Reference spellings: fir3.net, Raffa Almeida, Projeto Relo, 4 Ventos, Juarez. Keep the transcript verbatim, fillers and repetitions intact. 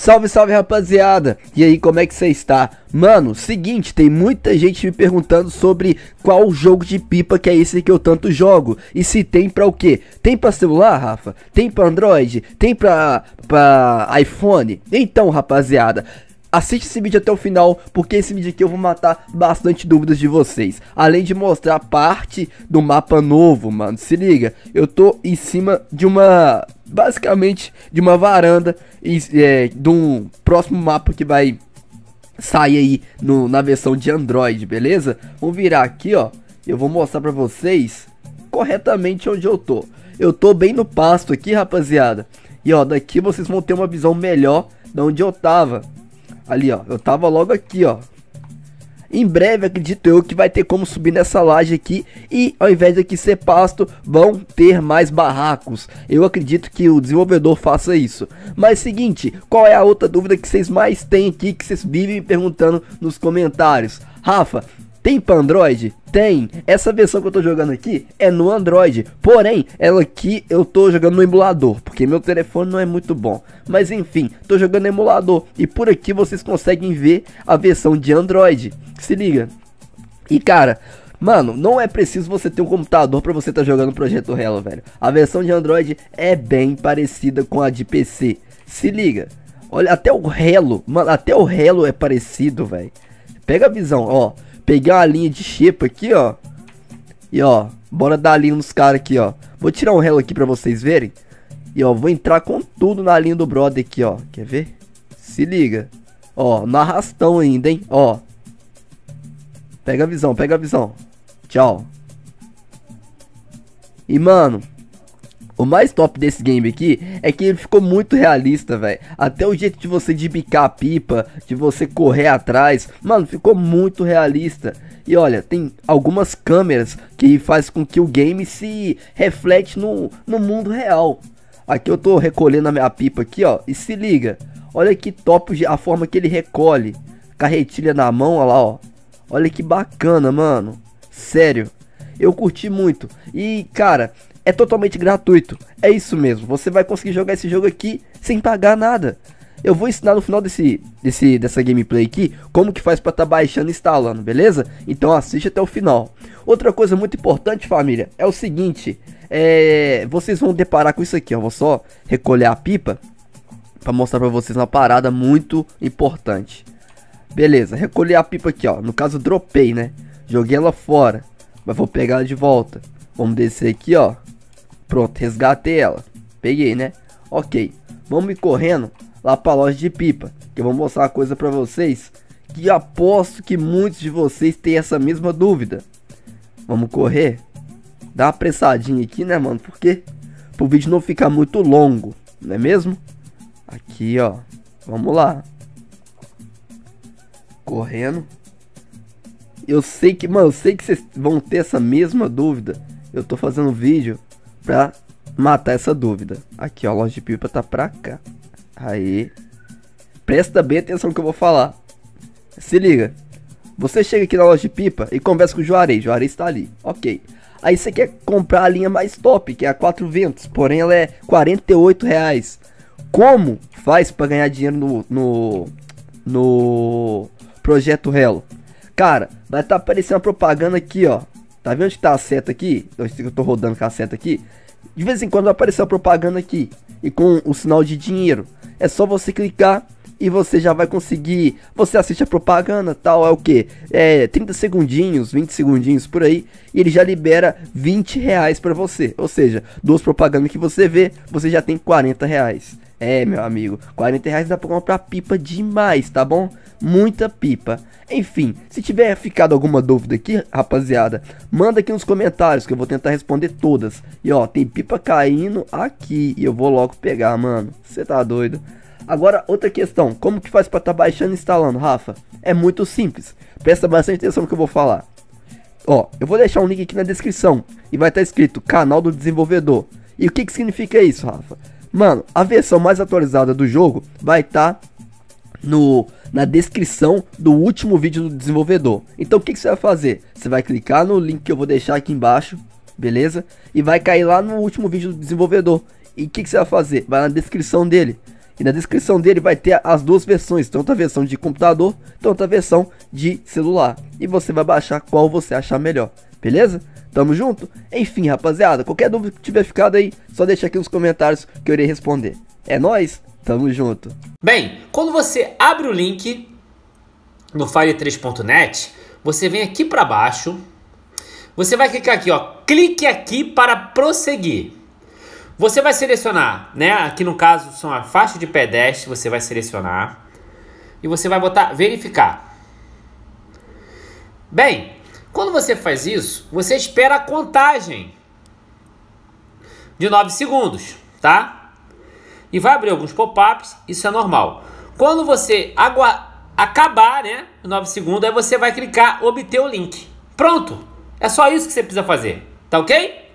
Salve, salve rapaziada, e aí, como é que você está? Mano, seguinte, tem muita gente me perguntando sobre qual jogo de pipa que é esse que eu tanto jogo. E se tem pra o quê? Tem pra celular, Rafa? Tem pra Android? Tem pra, pra iPhone? Então, rapaziada, assiste esse vídeo até o final, porque esse vídeo aqui eu vou matar bastante dúvidas de vocês. Além de mostrar parte do mapa novo, mano, se liga. Eu tô em cima de uma, basicamente, de uma varanda é, de um próximo mapa que vai sair aí no, na versão de Android, beleza? Vou virar aqui, ó, eu vou mostrar pra vocês corretamente onde eu tô. Eu tô bem no pasto aqui, rapaziada. E ó, daqui vocês vão ter uma visão melhor de onde eu tava. Ali, ó, eu tava logo aqui, ó. Em breve, acredito eu, que vai ter como subir nessa laje aqui. E ao invés de aqui ser pasto, vão ter mais barracos. Eu acredito que o desenvolvedor faça isso. Mas seguinte, qual é a outra dúvida que vocês mais têm aqui, que vocês vivem me perguntando nos comentários? Rafa, tem pra Android? Tem. Essa versão que eu tô jogando aqui é no Android. Porém, ela aqui eu tô jogando no emulador, porque meu telefone não é muito bom. Mas enfim, tô jogando no emulador. E por aqui vocês conseguem ver a versão de Android. Se liga. E cara, mano, não é preciso você ter um computador pra você tá jogando o Projeto Relo, velho. A versão de Android é bem parecida com a de P C. Se liga. Olha, até o Relo, mano, até o Relo é parecido, velho. Pega a visão, ó. Peguei uma linha de xepa aqui, ó. E, ó, bora dar linha nos caras aqui, ó. Vou tirar um relo aqui pra vocês verem. E, ó, vou entrar com tudo na linha do brother aqui, ó. Quer ver? Se liga. Ó, no arrastão ainda, hein? Ó. Pega a visão, pega a visão. Tchau. E, mano, o mais top desse game aqui é que ele ficou muito realista, velho. Até o jeito de você de bicar a pipa, de você correr atrás, mano, ficou muito realista. E olha, tem algumas câmeras que faz com que o game se reflete no, no mundo real. Aqui eu tô recolhendo a minha pipa aqui, ó. E se liga, olha que top a forma que ele recolhe. Carretilha na mão, olha lá, ó. Olha que bacana, mano. Sério, eu curti muito. E, cara, é totalmente gratuito, é isso mesmo, você vai conseguir jogar esse jogo aqui sem pagar nada. Eu vou ensinar no final desse, desse, dessa gameplay aqui, como que faz pra tá baixando e instalando, beleza? Então assiste até o final. Outra coisa muito importante, família, é o seguinte, é, vocês vão deparar com isso aqui, ó, vou só recolher a pipa pra mostrar pra vocês uma parada muito importante. Beleza, recolhi a pipa aqui, ó, no caso dropei, né? Joguei ela fora, mas vou pegar ela de volta. Vamos descer aqui, ó. Pronto, resgatei ela. Peguei, né? Ok. Vamos ir correndo lá pra loja de pipa, que eu vou mostrar uma coisa pra vocês, que aposto que muitos de vocês têm essa mesma dúvida. Vamos correr. Dá uma apressadinha aqui, né, mano? Porque pro vídeo não ficar muito longo, não é mesmo? Aqui, ó. Vamos lá. Correndo. Eu sei que, mano, eu sei que vocês vão ter essa mesma dúvida. Eu tô fazendo vídeo pra matar essa dúvida. Aqui, ó, a loja de pipa tá pra cá. Aí, presta bem atenção no que eu vou falar. Se liga. Você chega aqui na loja de pipa e conversa com o Juarez. Juarez tá ali, ok. Aí você quer comprar a linha mais top, que é a quatro ventos. Porém, ela é quarenta e oito reais. Como faz pra ganhar dinheiro no, no, no Projeto Relo? Cara, vai tá aparecendo uma propaganda aqui, ó. Tá vendo que tá a seta aqui? Eu sei que eu tô rodando com a seta aqui. De vez em quando vai aparecer a propaganda aqui. E com o sinal de dinheiro. É só você clicar e você já vai conseguir. Você assiste a propaganda, tal, é o que? É trinta segundinhos, vinte segundinhos por aí. E ele já libera vinte reais pra você. Ou seja, duas propagandas que você vê, você já tem quarenta reais. É, meu amigo, quarenta reais dá pra comprar pipa demais, tá bom? Muita pipa. Enfim, se tiver ficado alguma dúvida aqui, rapaziada, manda aqui nos comentários que eu vou tentar responder todas. E ó, tem pipa caindo aqui e eu vou logo pegar, mano. Você tá doido? Agora, outra questão, como que faz pra tá baixando e instalando, Rafa? É muito simples, presta bastante atenção no que eu vou falar. Ó, eu vou deixar um link aqui na descrição e vai estar escrito canal do desenvolvedor. E o que que significa isso, Rafa? Mano, a versão mais atualizada do jogo vai estar no na descrição do último vídeo do desenvolvedor. Então o que, que você vai fazer? Você vai clicar no link que eu vou deixar aqui embaixo, beleza? E vai cair lá no último vídeo do desenvolvedor. E o que, que você vai fazer? Vai na descrição dele. E na descrição dele vai ter as duas versões, tanto a versão de computador, tanto a versão de celular. E você vai baixar qual você achar melhor, beleza? Tamo junto? Enfim, rapaziada, qualquer dúvida que tiver ficado aí, só deixa aqui nos comentários que eu irei responder. É nóis, tamo junto. Bem, quando você abre o link no fir três ponto net, você vem aqui pra baixo, você vai clicar aqui, ó, clique aqui para prosseguir. Você vai selecionar, né, aqui no caso são a faixa de pedestre, você vai selecionar e você vai botar verificar. Bem, quando você faz isso, você espera a contagem de nove segundos, tá? E vai abrir alguns pop-ups, isso é normal. Quando você acabar, né, nove segundos, aí você vai clicar obter o link. Pronto, é só isso que você precisa fazer, tá ok?